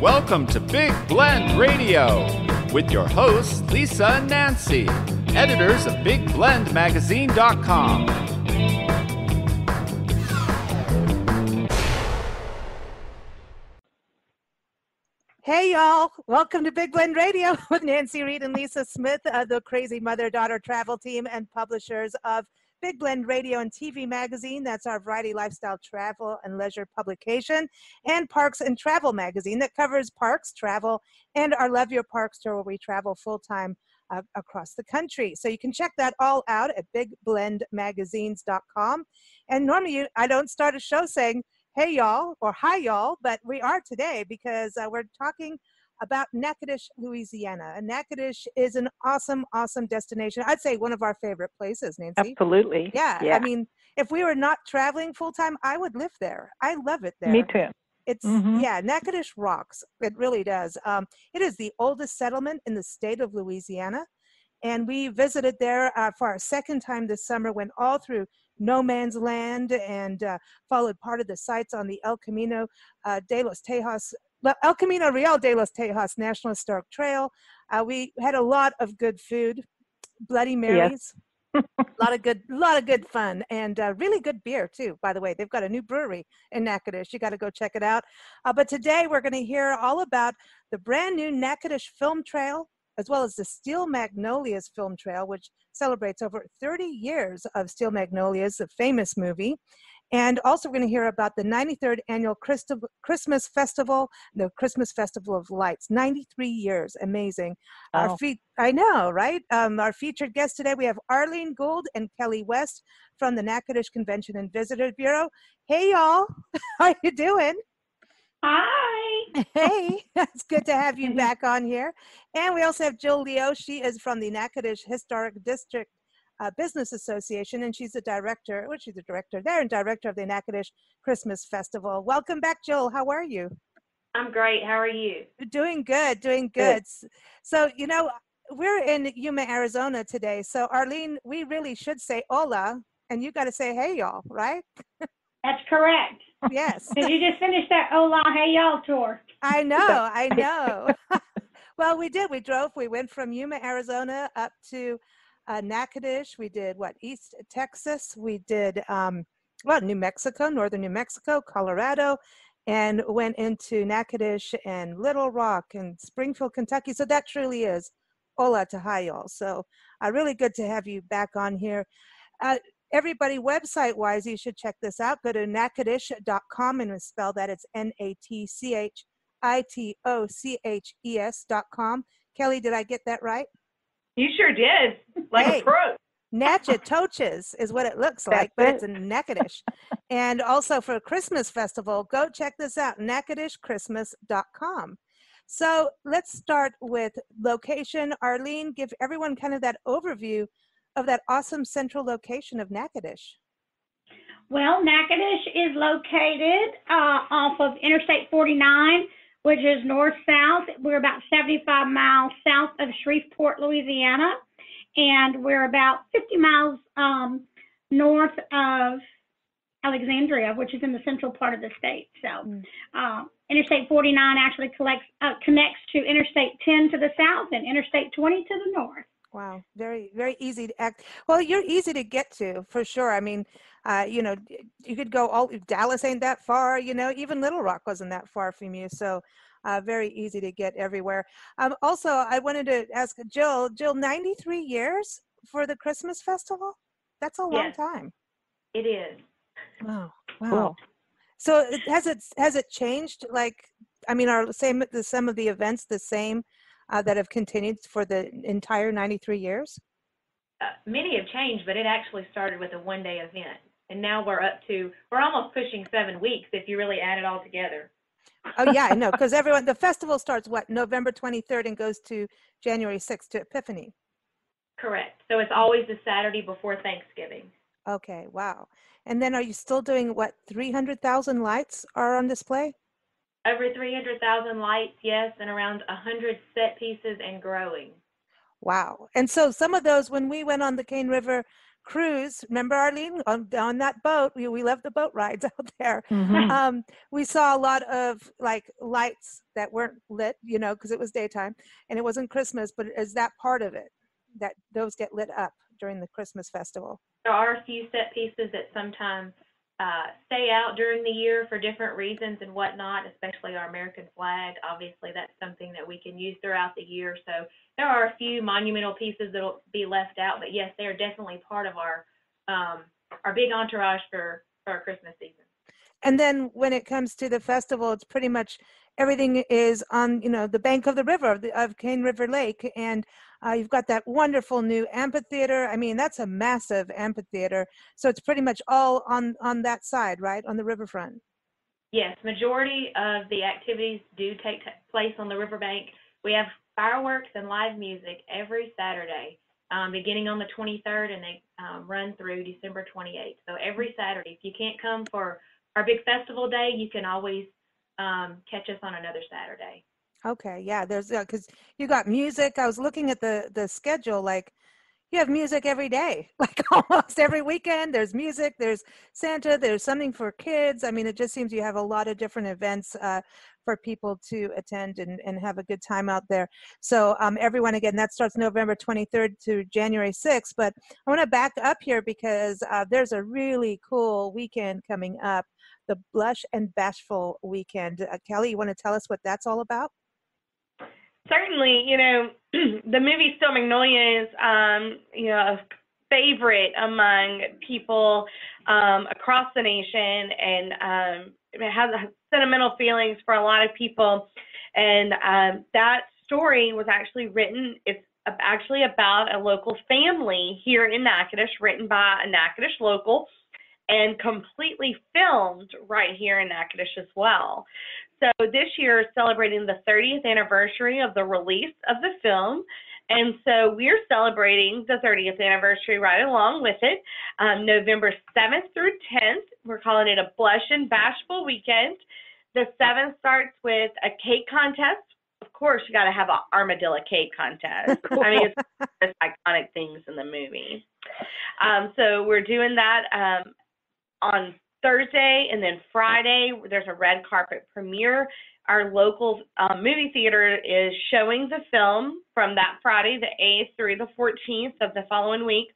Welcome to Big Blend Radio with your hosts, Lisa and Nancy, editors of BigBlendMagazine.com. Hey, y'all. Welcome to Big Blend Radio with Nancy Reed and Lisa Smith of the Crazy Mother-Daughter Travel Team and publishers of Big Blend Radio and TV Magazine. That's our variety, lifestyle, travel, and leisure publication, and Parks and Travel Magazine that covers parks, travel, and our Love Your Parks tour where we travel full-time across the country. So you can check that all out at BigBlendMagazines.com. And normally I don't start a show saying, hey, y'all, or hi, y'all, but we are today because we're talking about Natchitoches, Louisiana. And Natchitoches is an awesome, awesome destination. I'd say one of our favorite places, Nancy. Absolutely. Yeah. I mean, if we were not traveling full-time, I would live there. I love it there. Me too. It's, yeah, Natchitoches rocks. It really does. It is the oldest settlement in the state of Louisiana. And we visited there for our second time this summer, went all through no man's land and followed part of the sites on the El Camino Real de los Tejas National Historic Trail. We had a lot of good food, Bloody Marys, a lot of good fun, and really good beer too. By the way, they've got a new brewery in Natchitoches. You got to go check it out. But today we're going to hear all about the brand new Natchitoches Film Trail, as well as the Steel Magnolias Film Trail, which celebrates over 30 years of Steel Magnolias, the famous movie. And also we're going to hear about the 93rd Annual Christmas Festival, the Christmas Festival of Lights, 93 years, amazing. Oh. I know, right? Our featured guests today, we have Arlene Gould and Kelly West from the Natchitoches Convention and Visitors Bureau. Hey, y'all. How you doing? Hi. Hey, it's good to have you back on here. And we also have Jill Leo. She is from the Natchitoches Historic District Business Association, and she's the director there and director of the Natchitoches Christmas Festival. Welcome back, Jill. How are you? I'm great. How are you? Doing good. So, you know, we're in Yuma, Arizona today. So, Arlene, we really should say hola, and you got to say hey, y'all, right? That's correct. Yes. Did you just finish that hola, hey, y'all tour? I know. Well, we did. We drove. We went from Yuma, Arizona up to Natchitoches. We did East Texas. We did New Mexico, northern New Mexico, Colorado, and went into Natchitoches and Little Rock and Springfield, Kentucky. So that truly is hola to hi, y'all. So really good to have you back on here. Everybody, website-wise, you should check this out. Go to natchitoches.com and spell that. It's NATCHITOCHES.com. Kelly, did I get that right? You sure did. A pro. Natchitoches is what it looks like, but it's in Natchitoches. And also for a Christmas festival, go check this out, NatchitochesChristmas.com. So let's start with location. Arlene, give everyone kind of that overview of that awesome central location of Natchitoches. Well, Natchitoches is located off of Interstate 49, which is north-south. We're about 75 miles south of Shreveport, Louisiana, and we're about 50 miles north of Alexandria, which is in the central part of the state. So Interstate 49 actually connects to Interstate 10 to the south and Interstate 20 to the north. Wow. Very, very easy to act. Well, you're easy to get to for sure. I mean, you know, you could go Dallas ain't that far, you know, even Little Rock wasn't that far from you. So very easy to get everywhere. Also, I wanted to ask Jill, 93 years for the Christmas Festival? That's a long time. It is. Wow. Cool. So has it changed? Like, I mean, are some of the events the same? That have continued for the entire 93 years? Many have changed, but it actually started with a one-day event. And now we're almost pushing 7 weeks if you really add it all together. Oh, yeah, I know, because the festival starts, November 23rd and goes to January 6th to Epiphany? Correct. So it's always the Saturday before Thanksgiving. Okay, wow. And then are you still doing, 300,000 lights are on display? Over 300,000 lights, yes, and around 100 set pieces and growing. Wow. And so some of those, when we went on the Cane River cruise. Remember, Arlene, on that boat, we love the boat rides out there. Mm-hmm. We saw a lot of like lights that weren't lit, you know, because it was daytime and it wasn't Christmas, but is that part of it, that those get lit up during the Christmas festival? There are a few set pieces that sometimes stay out during the year for different reasons and whatnot, especially our American flag. Obviously, that's something that we can use throughout the year. So there are a few monumental pieces that'll be left out, but yes, they're definitely part of our big entourage for our Christmas season. And then when it comes to the festival, it's pretty much everything is on, you know, the bank of the river, of Cane River Lake, and you've got that wonderful new amphitheater. I mean, that's a massive amphitheater. So it's pretty much all on that side, right, on the riverfront? Yes, majority of the activities do take place on the riverbank. We have fireworks and live music every Saturday, beginning on the 23rd, and they run through December 28th. So every Saturday, if you can't come for our big festival day, you can always catch us on another Saturday. Okay. Yeah. There's, cause you got music. I was looking at the schedule, like you have music every day, like almost every weekend there's music, there's Santa, there's something for kids. I mean, it just seems you have a lot of different events for people to attend and have a good time out there. So everyone, again, that starts November 23rd to January 6th, but I want to back up here because there's a really cool weekend coming up. The Blush and Bashful Weekend. Kelly, you want to tell us what that's all about? Certainly. You know, the movie Steel Magnolias is, you know, a favorite among people across the nation, and it has sentimental feelings for a lot of people. And that story was actually written, it's actually about a local family here in Natchitoches, written by a Natchitoches local, and completely filmed right here in Natchitoches as well. So this year is celebrating the 30th anniversary of the release of the film. And so we're celebrating the 30th anniversary right along with it. November 7th through 10th, we're calling it a Blush and Bashful Weekend. The 7th starts with a cake contest. Of course, you gotta have an armadillo cake contest. I mean, it's one of the most iconic things in the movie. So we're doing that on Thursday, and then Friday, there's a red carpet premiere. Our local movie theater is showing the film from that Friday, the 8th through the 14th of the following week.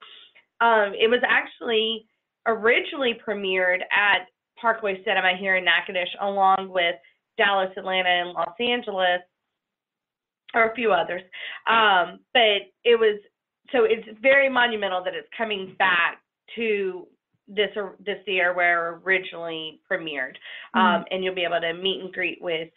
It was actually originally premiered at Parkway Cinema here in Natchitoches, along with Dallas, Atlanta, and Los Angeles, or a few others. But it was, so it's very monumental that it's coming back to this year where originally premiered. And you'll be able to meet and greet with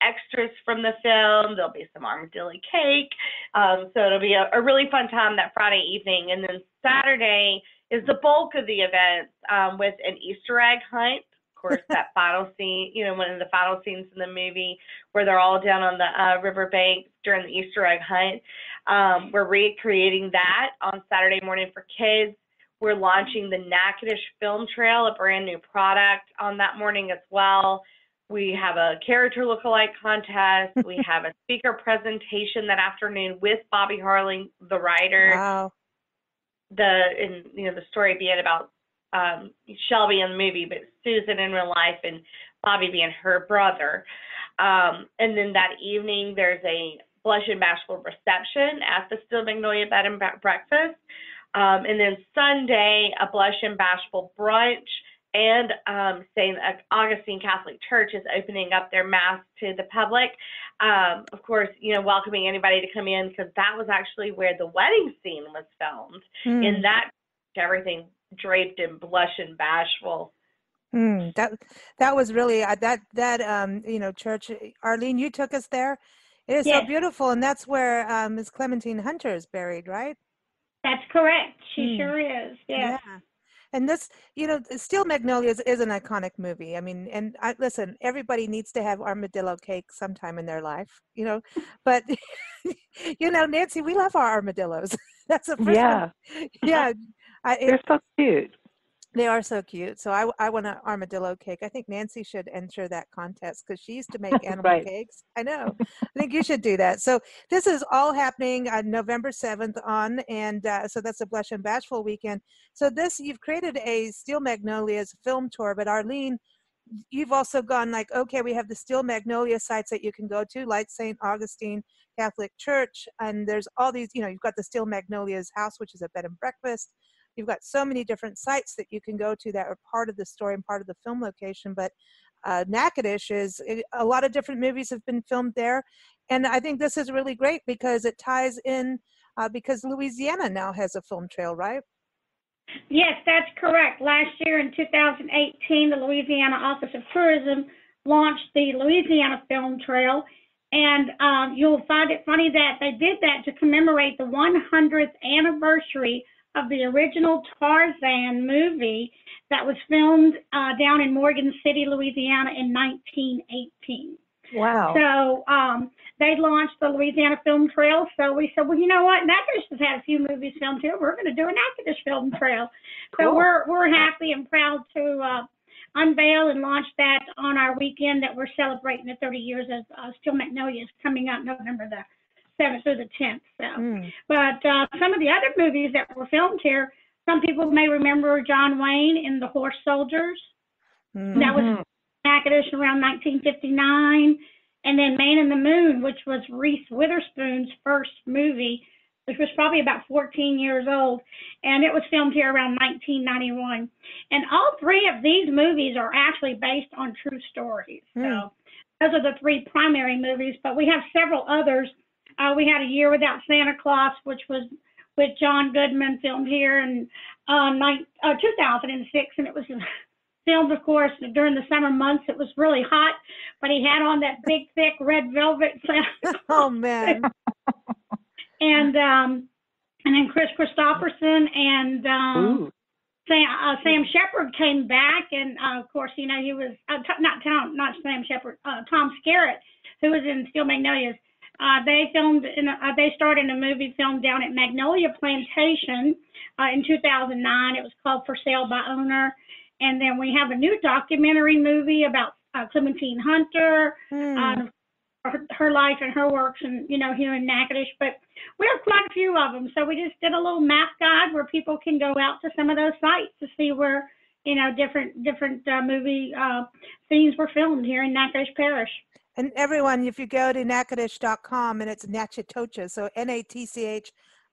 extras from the film. There'll be some armadillo cake. So it'll be a really fun time that Friday evening. And then Saturday is the bulk of the events with an Easter egg hunt. Of course, that final scene, you know, one of the final scenes in the movie where they're all down on the riverbank during the Easter egg hunt. We're recreating that on Saturday morning for kids. We're launching the Natchitoches Film Trail, a brand new product, on that morning as well. We have a character lookalike contest. We have a speaker presentation that afternoon with Bobby Harling, the writer. Wow. And you know, the story being about Shelby in the movie, but Susan in real life, and Bobby being her brother. And then that evening, there's a Blush and Bashful reception at the Steel Magnolia Bed and Breakfast. And then Sunday, a Blush and Bashful brunch, and St. Augustine Catholic Church is opening up their mass to the public. Of course, you know, welcoming anybody to come in, because that was actually where the wedding scene was filmed. In that, everything draped in Blush and Bashful. That was really, you know, church. Arlene, you took us there. It is so beautiful, and that's where Ms. Clementine Hunter is buried, right? That's correct. She sure is. Yeah. And this, you know, Steel Magnolias is an iconic movie. I mean, and listen, everybody needs to have armadillo cake sometime in their life, you know, but, you know, Nancy, we love our armadillos. That's the first one. Yeah. They're so cute. They are so cute. So I want an armadillo cake. I think Nancy should enter that contest because she used to make animal right. cakes. I know. I think you should do that. So this is all happening on November 7th on, and so that's a Blush and Bashful weekend. So this, you've created a Steel Magnolias film tour, but Arlene, you've also gone like, okay, we have the Steel Magnolia sites that you can go to, like St. Augustine Catholic Church, and there's all these, you know, you've got the Steel Magnolias house, which is a bed and breakfast. You've got so many different sites that you can go to that are part of the story and part of the film location. But Natchitoches, a lot of different movies have been filmed there. And I think this is really great because it ties in, because Louisiana now has a film trail, right? Yes, that's correct. Last year in 2018, the Louisiana Office of Tourism launched the Louisiana Film Trail. And you'll find it funny that they did that to commemorate the 100th anniversary of the original Tarzan movie that was filmed down in Morgan City, Louisiana in 1918. Wow. So they launched the Louisiana Film Trail. So we said, well, you know what? Natchitoches has had a few movies filmed here. We're going to do a Natchitoches Film Trail. Cool. So we're happy and proud to unveil and launch that on our weekend that we're celebrating the 30 years of Steel Magnolias coming up November the 7th through the 10th. So, but some of the other movies that were filmed here, some people may remember John Wayne in The Horse Soldiers. Mm-hmm. That was Natchitoches around 1959, and then Man in the Moon, which was Reese Witherspoon's first movie, which was probably about 14 years old, and it was filmed here around 1991. And all three of these movies are actually based on true stories. So those are the three primary movies, but we have several others. We had A Year Without Santa Claus, which was with John Goodman, filmed here in 2006, and it was filmed, of course, during the summer months. It was really hot, but he had on that big, thick red velvet Santa Claus. Oh, man. And then Chris Christopherson and Sam Shepard came back, and, of course, you know, he was Tom Skerritt, who was in Steel Magnolias. They filmed. They starred in a movie filmed down at Magnolia Plantation in 2009. It was called For Sale by Owner. And then we have a new documentary movie about Clementine Hunter, her life and her works, and you know, here in Natchitoches. But we have quite a few of them. So we just did a little map guide where people can go out to some of those sites to see where, you know, different movie scenes were filmed here in Natchitoches Parish. And everyone, if you go to NatchitochesChristmas.com, and it's Natchitoches, so Natchitoches,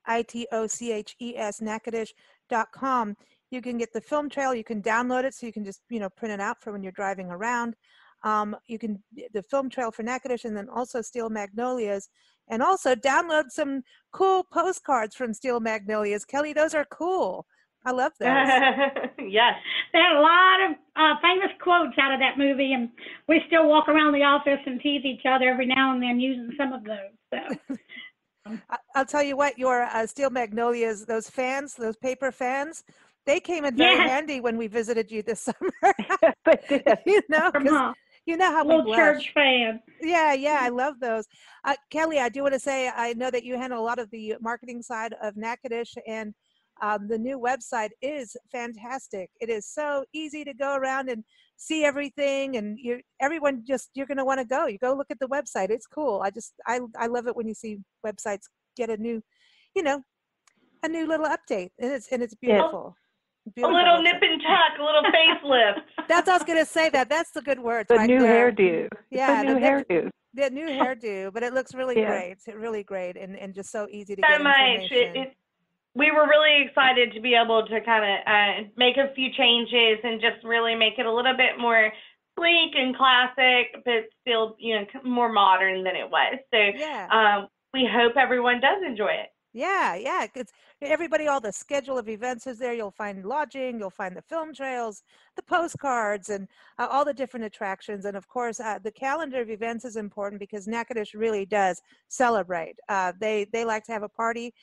NatchitochesChristmas.com, you can get the film trail. You can download it, so you can just, you know, print it out for when you're driving around. You can the film trail for Natchitoches, and then also Steel Magnolias, and also download some cool postcards from Steel Magnolias. Kelly, those are cool. I love that. Yes. There are a lot of famous quotes out of that movie, and we still walk around the office and tease each other every now and then using some of those. So. I'll tell you what, your Steel Magnolias, those fans, those paper fans, they came in very handy when we visited you this summer. You know, you know how little we church fan. Yeah, yeah, I love those. Kelly, I do want to say, I know that you handle a lot of the marketing side of Natchitoches, and the new website is fantastic. It is so easy to go around and see everything, and you're going to want to go. You go look at the website. It's cool. I love it when you see websites get a new, you know, a new little update, and it's beautiful. Beautiful. A little nip and tuck, a little facelift. That's what I was going to say. That's the good words. The right new there. Hairdo. Yeah, the new hairdo. The new hairdo, but it looks really great. It's really great, and just so easy to get information. We were really excited to be able to kind of make a few changes and just really make it a little bit more sleek and classic, but still, you know, more modern than it was. So we hope everyone does enjoy it. Yeah, yeah. It's everybody, all the schedule of events is there. You'll find lodging, you'll find the film trails, the postcards, and all the different attractions. And of course, the calendar of events is important because Natchitoches really does celebrate. They like to have a party.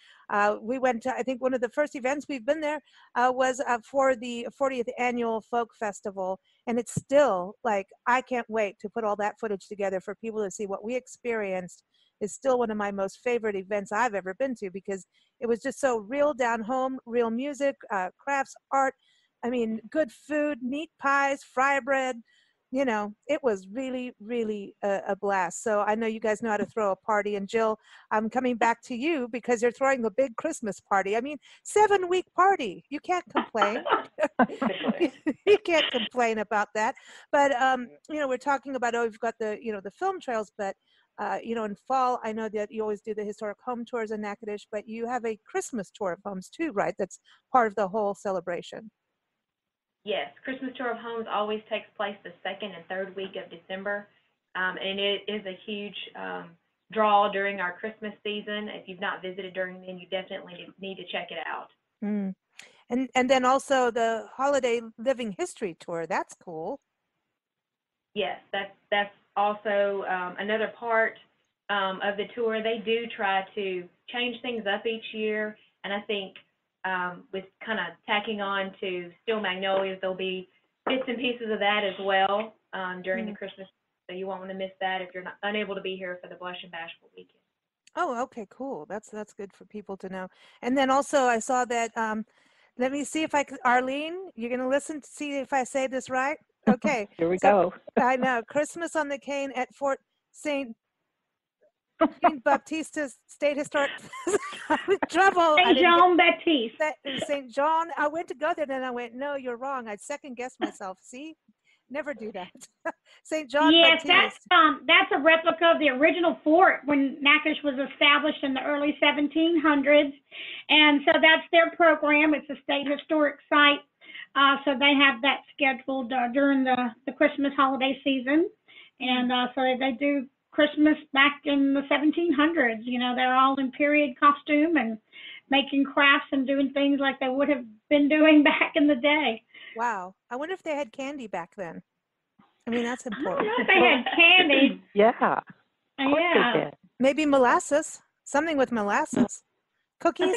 We went to, I think one of the first events we've been there was for the 40th Annual Folk Festival. And it's still like, I can't wait to put all that footage together for people to see what we experienced. Is still one of my most favorite events I've ever been to because it was just so real down home, real music, crafts, art, I mean, good food, meat pies, fry bread. You know, it was really, really a blast. So I know you guys know how to throw a party. And Jill, I'm coming back to you because you're throwing a big Christmas party. I mean, 7-week party. You can't complain. You can't complain about that. But, you know, we're talking about, oh, we've got the, you know, the film trails, but, you know, in fall, I know that you always do the historic home tours in Natchitoches, but you have a Christmas tour of homes too, right? That's part of the whole celebration. Yes, Christmas Tour of Homes always takes place the second and third week of December, and it is a huge draw during our Christmas season. If you've not visited during then, you definitely need to check it out. Mm. And then also the Holiday Living History Tour, that's cool. Yes, that's also another part of the tour. They do try to change things up each year, and I think with kind of tacking on to Steel Magnolias, there'll be bits and pieces of that as well during the Christmas. So you won't want to miss that if you're not unable to be here for the Blush and Bashful weekend. Oh, okay, cool. That's good for people to know. And then also I saw that, let me see if I can, Arlene, you're going to listen to see if I say this right? Okay. Here we go. I know, Christmas on the Cane at Fort St. Baptista's State Historic trouble. St. John Baptiste. St. John. I went to go there, then I went, no, you're wrong. I second guessed myself. See, never do that. St. John. Yes, Baptiste. That's a replica of the original fort when Natchitoches was established in the early 1700s, and so that's their program. It's a state historic site, so they have that scheduled during the Christmas holiday season, and so they do Christmas back in the 1700s. You know, they're all in period costume and making crafts and doing things like they would have been doing back in the day. Wow. I wonder if they had candy back then. I mean, that's important. I don't know if they had candy. Yeah. Yeah. They did. Maybe molasses, something with molasses. Cookies.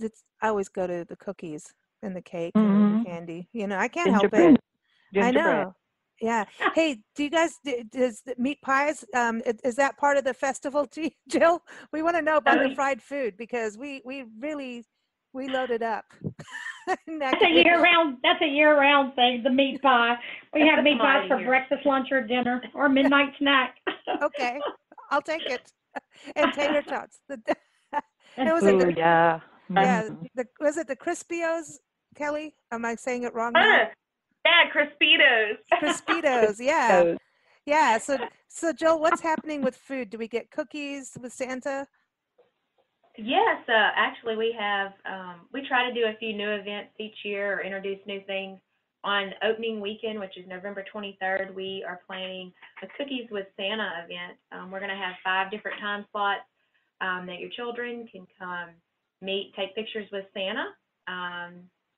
It's, I always go to the cookies and the cake and the candy. You know, I can't help it. I know. Yeah. Hey, do you guys, does meat pies, is that part of the festival too, Jill? We want to know about the fried food because we really loaded up. That's a year round thing, the meat pie. We have meat pies for breakfast, lunch, or dinner, or midnight snack. Okay. I'll take it. And tater tots. Was it the Crispios, Kelly? Am I saying it wrong now? Yeah, Crispitos. Crispitos, yeah. Yeah, so Jill, what's happening with food? Do we get cookies with Santa? Yes, actually we have, we try to do a few new events each year or introduce new things. On opening weekend, which is November 23rd, we are planning a Cookies with Santa event. We're going to have 5 different time slots that your children can come meet, take pictures with Santa,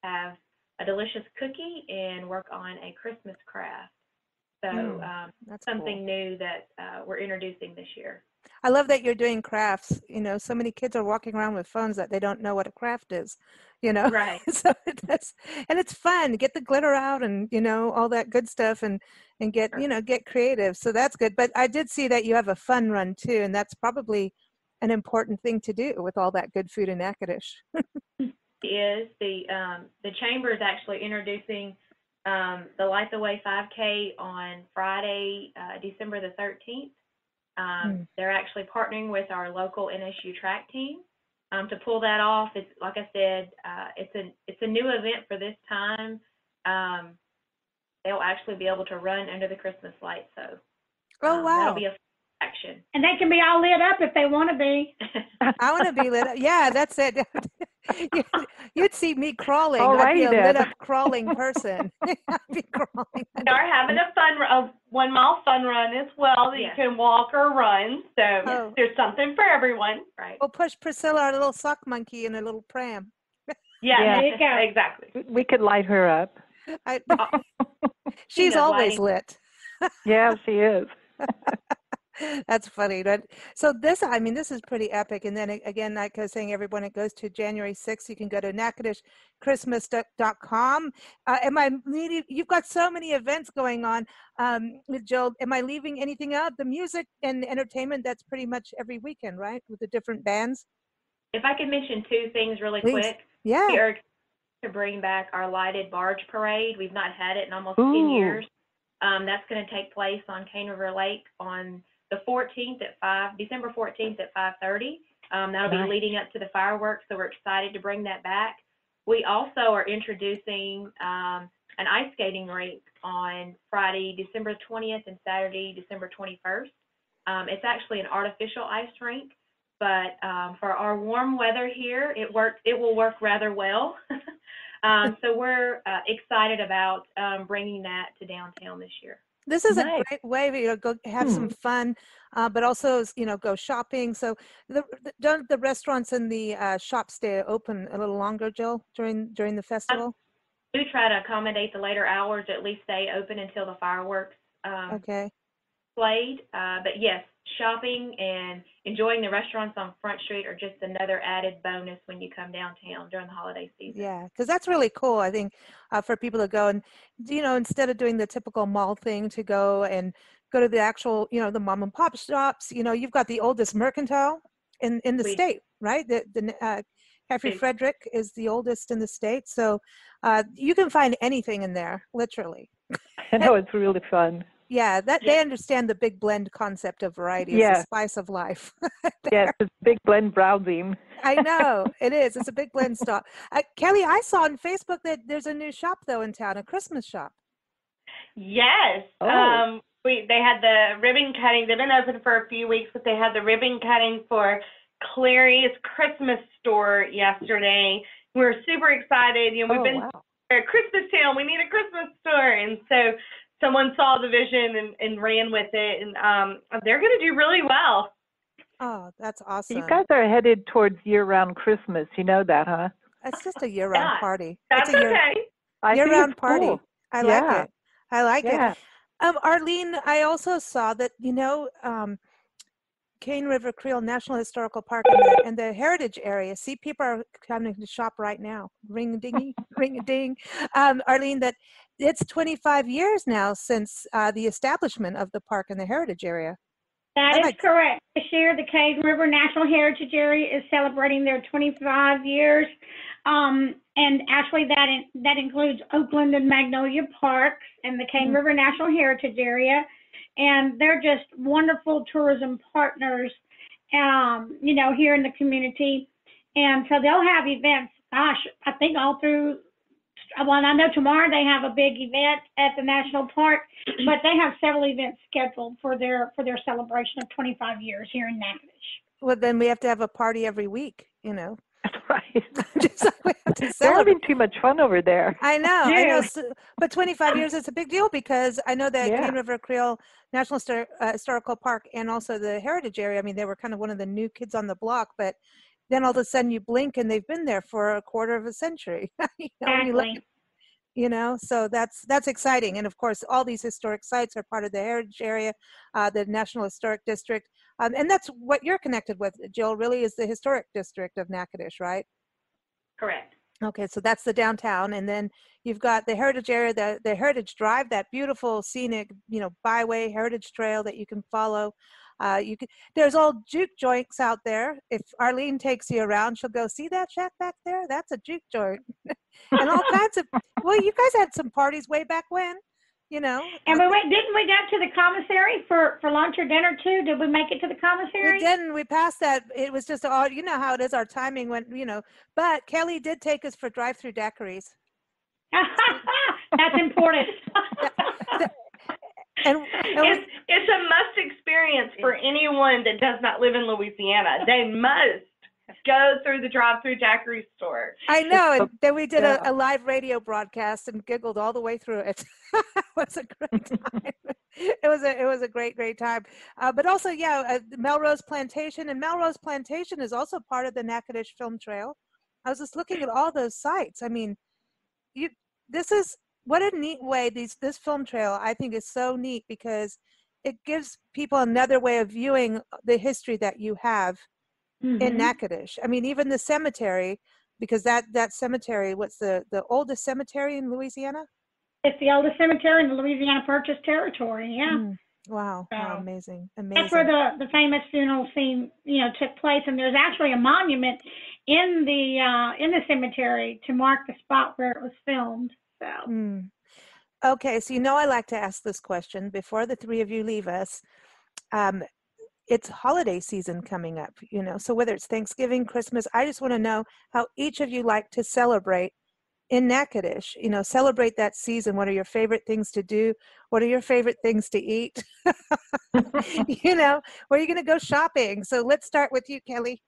have a delicious cookie, and work on a Christmas craft. So that's something new that we're introducing this year. I love that you're doing crafts. You know, so many kids are walking around with phones that they don't know what a craft is, you know? Right. So it's fun. Get the glitter out and, you know, all that good stuff and get, you know, get creative. So that's good. But I did see that you have a fun run too, and that's probably an important thing to do with all that good food in Natchitoches. Is the chamber is actually introducing the Light the Way 5K on Friday, December the 13th. They're actually partnering with our local NSU track team to pull that off. It's like I said, it's a new event for this time. They'll actually be able to run under the Christmas light. So, wow, that'll be a action. And they can be all lit up if they want to be. I want to be lit up. Yeah, that's it. You'd see me crawling. Alrighty, I'd be a lit up crawling person. I'd be crawling. We are having a fun 1 mile fun run as well. That you can walk or run. So there's something for everyone. Right. We'll push Priscilla, our little sock monkey, in a little pram. Yeah. There you go. Exactly. We could light her up. She's always lit. Yeah, she is. That's funny. Right? So this, I mean, this is pretty epic. And then again, like I was saying, everyone, it goes to January 6th. You can go to NatchitochesChristmas.com. You've got so many events going on with Jill. Am I leaving anything out? The music and entertainment, that's pretty much every weekend, right? With the different bands. If I could mention 2 things really quick. Yeah. We are to bring back our lighted barge parade. We've not had it in almost 10 years. That's going to take place on Cane River Lake on the 14th at 5, December 14th at 5:30. That'll be leading up to the fireworks, so we're excited to bring that back. We also are introducing an ice skating rink on Friday, December 20th and Saturday, December 21st. It's actually an artificial ice rink, but for our warm weather here, it will work rather well. So we're excited about bringing that to downtown this year. This is a great way to go have some fun, but also, go shopping. So don't the restaurants and the shops stay open a little longer, Jill, during the festival? We do try to accommodate the later hours, at least stay open until the fireworks played. But yes, shopping and enjoying the restaurants on Front Street are just another added bonus when you come downtown during the holiday season. Yeah, because that's really cool, I think, for people to go and, instead of doing the typical mall thing, to go to the actual, the mom and pop shops. You've got the oldest mercantile in the state, right? The Cafe Frederick is the oldest in the state. So you can find anything in there, literally. I know, it's really fun. Yeah, they understand the Big Blend concept of variety. It's the spice of life. Yes, it's Big Blend browbeam. I know, it is. It's a Big Blend stop. Kelly, I saw on Facebook that there's a new shop, though, in town, a Christmas shop. Yes. They had the ribbon cutting. They've been open for a few weeks, but they had the ribbon cutting for Clary's Christmas store yesterday. We were super excited. We've been a Christmas town. We need a Christmas store. And so someone saw the vision and ran with it, and they're going to do really well. Oh, that's awesome. You guys are headed towards year-round Christmas. You know that, huh? That's just a year-round party. That's okay. Year-round party. Cool. I like it. I like it. Arlene, I also saw that, Cane River Creole National Historical Park and the Heritage Area. See, people are coming to shop right now. Ring-a-dingy, ring-a-ding. Arlene, that it's 25 years now since the establishment of the park in the Heritage Area. That is correct. This year, the Cane River National Heritage Area is celebrating their 25 years. And actually, that includes Oakland and Magnolia Parks and the Cane River National Heritage Area. And they're just wonderful tourism partners, here in the community. And so they'll have events, gosh, I think all through, I know tomorrow they have a big event at the national park, but they have several events scheduled for their celebration of 25 years here in Natchitoches. Well, then we have to have a party every week, That's right. They're having too much fun over there. I know. Yeah. I know. So, but 25 years is a big deal, because I know that Cane River Creole National Historical Park and also the Heritage Area, they were kind of one of the new kids on the block, but then all of a sudden you blink and they've been there for a quarter of a century. Exactly. So that's exciting. And of course, all these historic sites are part of the Heritage Area, the National Historic District. And that's what you're connected with, Jill, really, is the Historic District of Natchitoches, right? Correct. Okay, so that's the downtown. And then you've got the Heritage Area, the Heritage Drive, that beautiful scenic, byway heritage trail that you can follow. There's old juke joints out there. If Arlene takes you around, she'll go, see that shack back there? That's a juke joint. And all kinds of, you guys had some parties way back when. And didn't we go to the commissary for lunch or dinner too? Did we make it to the commissary? We didn't. We passed that. It was just, you know how it is, our timing went, But Kelly did take us for drive-through daiquiris. That's important. It's a must experience for anyone that does not live in Louisiana. They must go through the drive-through daiquiri store. I know, and then we did a live radio broadcast and giggled all the way through it. It was a great time. It was a great time. But also, Melrose Plantation, and Melrose Plantation is also part of the Natchitoches Film Trail. I was just looking at all those sites. This is what a neat way. This film trail, I think, is so neat because it gives people another way of viewing the history that you have. Mm-hmm. In Natchitoches. Even the cemetery, because that cemetery, what's the oldest cemetery in Louisiana? It's the oldest cemetery in the Louisiana Purchase Territory, yeah. Wow, so, how amazing. That's where the famous funeral scene, took place, and there's actually a monument in the cemetery to mark the spot where it was filmed. So. Mm. Okay, so you know I like to ask this question before the three of you leave us. It's holiday season coming up, you know, so whether it's Thanksgiving, Christmas, I just want to know how each of you like to celebrate in Natchitoches, you know, celebrate that season. What are your favorite things to do? What are your favorite things to eat? You know, where are you going to go shopping? So let's start with you, Kelly.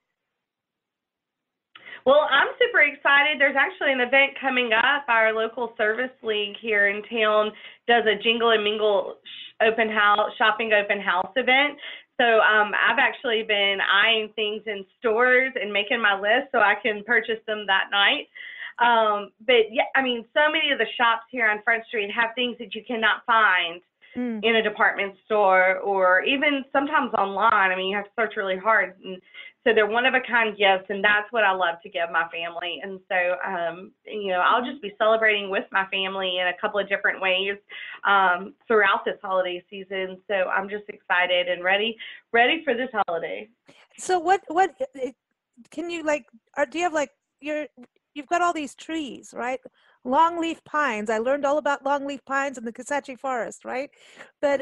Well, I'm super excited. There's actually an event coming up. Our local service league here in town does a Jingle and Mingle open house, shopping open house event. So I've actually been eyeing things in stores and making my list so I can purchase them that night. But yeah, I mean, so many of the shops here on Front Street have things that you cannot find in a department store or even sometimes online. I mean, you have to search really hard. And so they're one-of-a-kind gifts, and that's what I love to give my family. And so, you know, I'll just be celebrating with my family in a couple of different ways throughout this holiday season. So I'm just excited and ready for this holiday. So what can you, like, or do you have, like, you've got all these trees, right? Longleaf pines. I learned all about longleaf pines in the Kisatchie Forest, right? But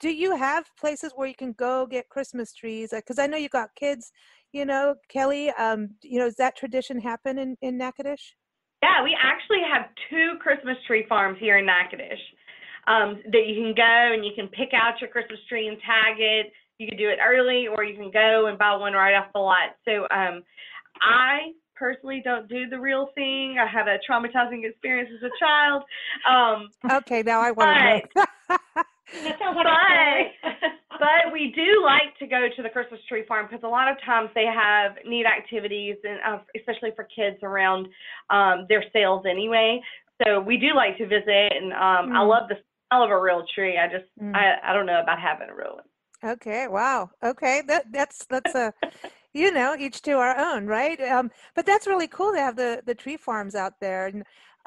do you have places where you can go get Christmas trees? Because I know you've got kids, you know, Kelly, you know, does that tradition happen in Natchitoches? Yeah, we actually have two Christmas tree farms here in Natchitoches that you can go and you can pick out your Christmas tree and tag it. You can do it early or you can go and buy one right off the lot. So I personally don't do the real thing. I had a traumatizing experience as a child. Okay, now I want to know. But we do like to go to the Christmas tree farm because a lot of times they have neat activities, and especially for kids around their sales anyway. So we do like to visit, and I love the smell of a real tree. I just I don't know about having a real one. Okay, wow. Okay, that's a you know, each to our own, right? But that's really cool to have the tree farms out there.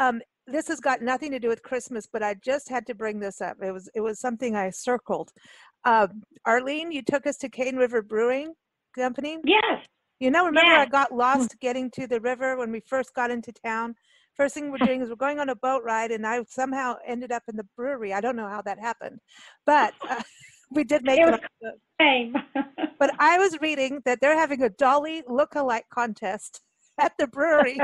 And this has got nothing to do with Christmas, but I just had to bring this up. It was something I circled. Arlene, you took us to Cane River Brewing Company. Yes. You know, remember I got lost getting to the river when we first got into town. First thing we're doing is we're going on a boat ride, and I somehow ended up in the brewery. I don't know how that happened, but we did make it. But I was reading that they're having a Dolly look-alike contest at the brewery.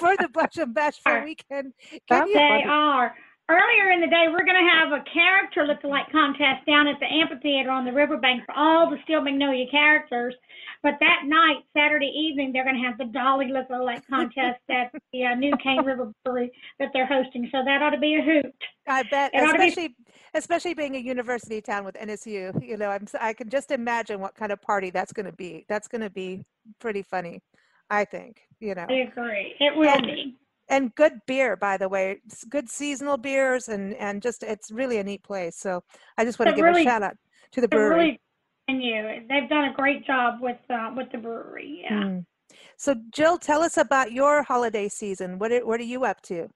For the Blush and Bashful weekend. They are. Earlier in the day, we're going to have a character look-alike contest down at the amphitheater on the riverbank for all the Steel Magnolia characters. But that night, Saturday evening, they're going to have the Dolly look-alike contest at the new Cane River Brewery that they're hosting. So that ought to be a hoot. I bet, especially being a university town with NSU. You know, I can just imagine what kind of party that's going to be. That's going to be pretty funny, I think, you know. I agree. It will be. And good beer, by the way. It's good seasonal beers and just it's really a neat place. So I just want to give a shout out to the brewery. They've done a great job with the brewery. Yeah. So Jill, tell us about your holiday season. What are you up to?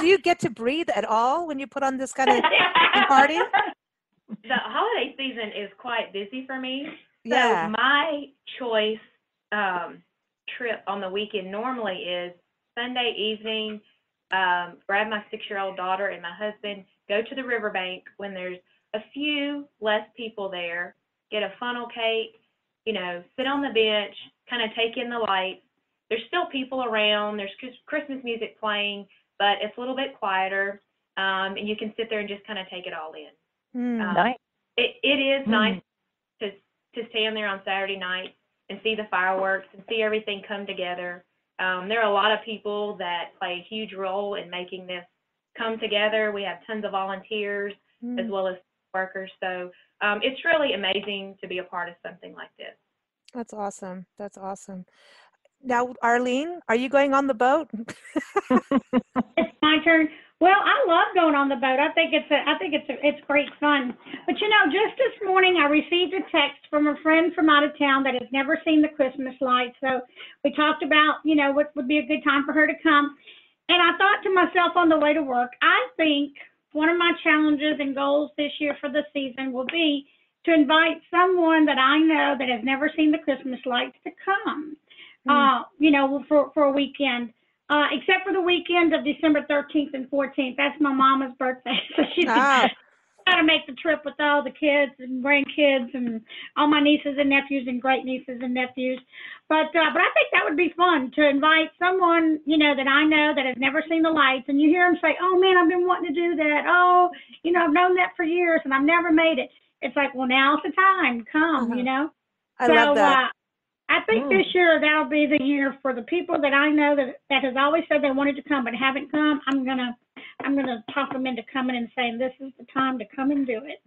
Do you get to breathe at all when you put on this kind of party? The holiday season is quite busy for me. Yeah. So my choice trip on the weekend normally is Sunday evening, grab my 6-year-old daughter and my husband, go to the riverbank when there's a few less people there, get a funnel cake, you know, sit on the bench, kind of take in the lights. There's still people around, there's Christmas music playing, but it's a little bit quieter, and you can sit there and just kind of take it all in. Nice. It is nice to stand there on Saturday night and see the fireworks and see everything come together. There are a lot of people that play a huge role in making this come together. We have tons of volunteers as well as workers. So it's really amazing to be a part of something like this. That's awesome. That's awesome. Now, Arlene, are you going on the boat? It's my turn. Well, I love going on the boat. I think it's great fun. But you know, just this morning I received a text from a friend from out of town that has never seen the Christmas lights. So we talked about, you know, what would be a good time for her to come. And I thought to myself on the way to work, I think one of my challenges and goals this year for the season will be to invite someone that I know that has never seen the Christmas lights to come. for a weekend, except for the weekend of December 13th and 14th. That's my mama's birthday. So she's got to make the trip with all the kids and grandkids and all my nieces and nephews and great nieces and nephews. But I think that would be fun to invite someone, that I know that has never seen the lights, and you hear them say, oh man, I've been wanting to do that. Oh, I've known that for years and I've never made it. It's like, well, now's the time. Come, I love that. I think this year that'll be the year for the people that I know that has always said they wanted to come but haven't come. I'm gonna talk them into coming and saying this is the time to come and do it.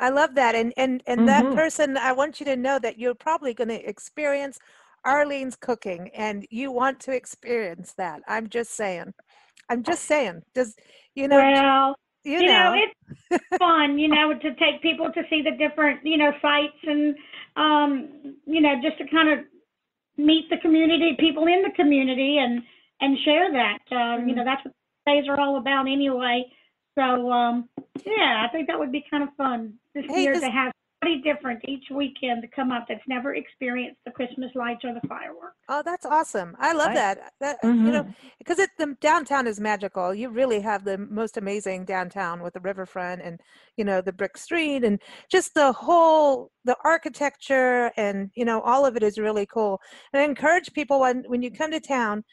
I love that, and that person, I want you to know that you're probably going to experience Arlene's cooking, and you want to experience that. I'm just saying. It's fun, to take people to see the different, sites and, just to kind of meet the community, people in the community and share that. That's what days are all about anyway. So, I think that would be kind of fun this year to have somebody different each weekend to come up that's never experienced the Christmas lights or the fireworks. Oh, that's awesome. I love that. Because the downtown is magical. You really have the most amazing downtown with the riverfront and, the brick street and just the architecture and, all of it is really cool. And I encourage people when you come to town,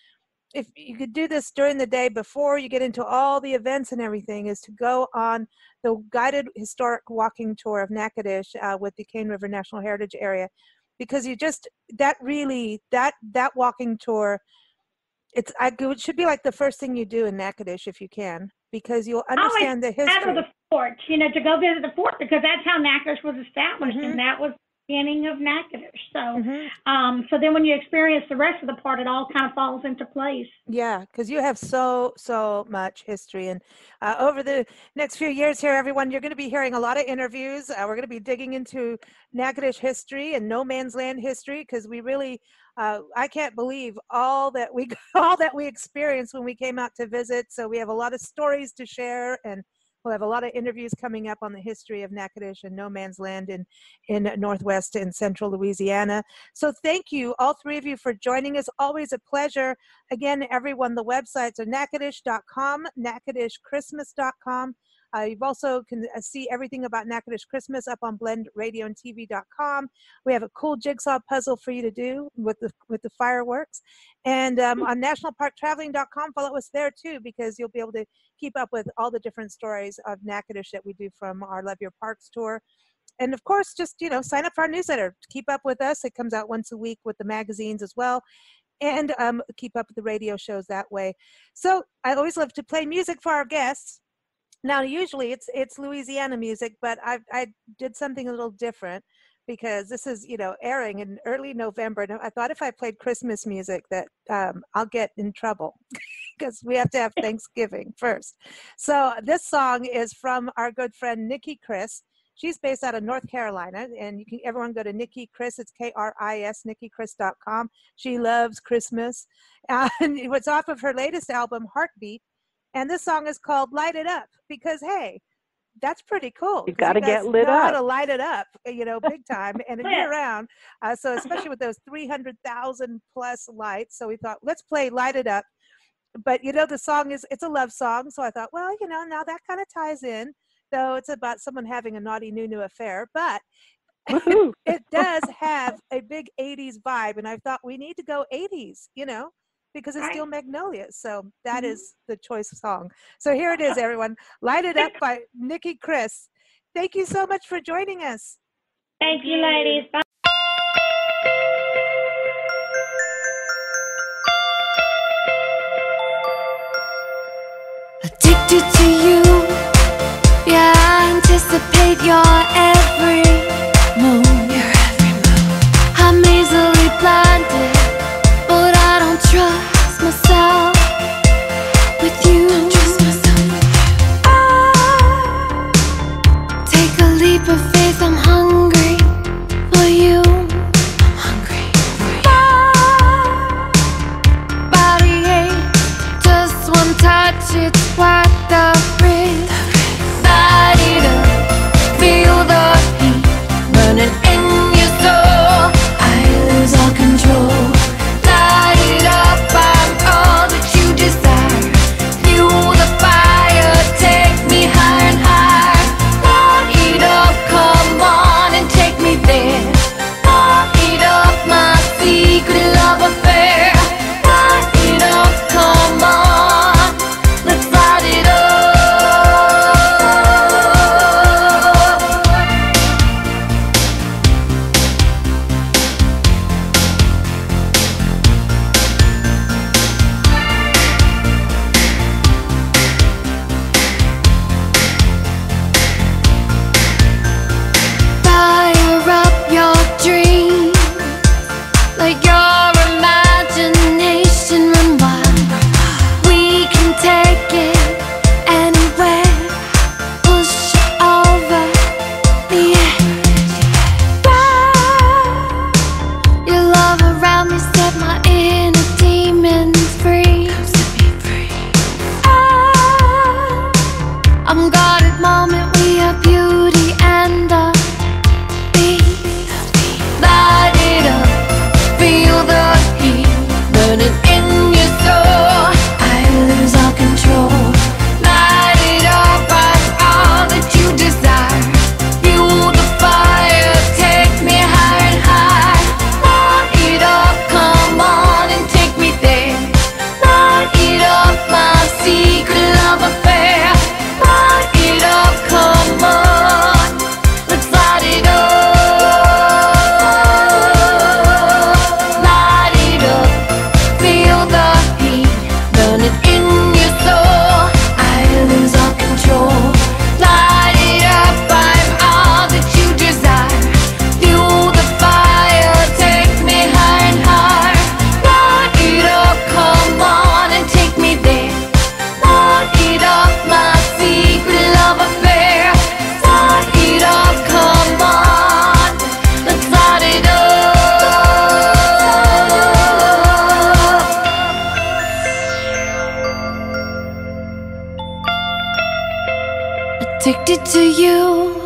if you could do this during the day before you get into all the events and everything, is to go on the guided historic walking tour of Natchitoches with the Cane River National Heritage Area, because that walking tour, it should be like the first thing you do in Natchitoches if you can, because you'll understand the history. Out of the fort, to go visit the fort, because that's how Natchitoches was established, and that was beginning of Natchitoches. So so then when you experience the rest of the part, it all kind of falls into place. Yeah, because you have so much history. And over the next few years here, everyone, you're going to be hearing a lot of interviews. We're going to be digging into Natchitoches history and no man's land history, because we really I can't believe all that we experienced when we came out to visit. So we have a lot of stories to share, and we'll have a lot of interviews coming up on the history of Natchitoches and no man's land in Northwest and Central Louisiana. So thank you, all three of you, for joining us. Always a pleasure. Again, everyone, the websites are NatchitochesChristmas.com, NatchitochesChristmas.com. You also can see everything about Natchitoches Christmas up on BlendRadioandTV.com. We have a cool jigsaw puzzle for you to do with the fireworks. And on NationalParkTraveling.com, follow us there too, because you'll be able to keep up with all the different stories of Natchitoches that we do from our Love Your Parks tour. And of course, just, sign up for our newsletter. Keep up with us. It comes out once a week with the magazines as well. And keep up with the radio shows that way. So I always love to play music for our guests. Now, usually it's Louisiana music, but I did something a little different, because this is, airing in early November. And I thought if I played Christmas music that I'll get in trouble, because we have to have Thanksgiving first. So this song is from our good friend Nicki Kris. She's based out of North Carolina, and everyone go to Nicki Kris. It's Kris, NickiKris.com. She loves Christmas. And it was off of her latest album, Heartbeat. And this song is called Light It Up, because, hey, that's pretty cool. You've got to get lit up. You've got to light it up, big time, and year round. So especially with those 300,000 plus lights. So we thought, let's play Light It Up. But, the song it's a love song. So I thought, well, now that kind of ties in, though it's about someone having a naughty new affair. But it does have a big 80s vibe. And I thought we need to go 80s, because it's Steel Magnolias. So that is the choice song. So here it is, everyone. Light It Up by Nicki Kris. Thank you so much for joining us. Thank you, ladies. Bye. Addicted to you. Yeah, I anticipate your every move. Your every move. I'm easily blinded. Trust myself with you. I take a leap of faith. I'm hungry for you. I'm hungry for you. My body aches. Just one touch, it's what the risk. Light it up, feel the heat burning in your soul. I lose all control. addicted to you.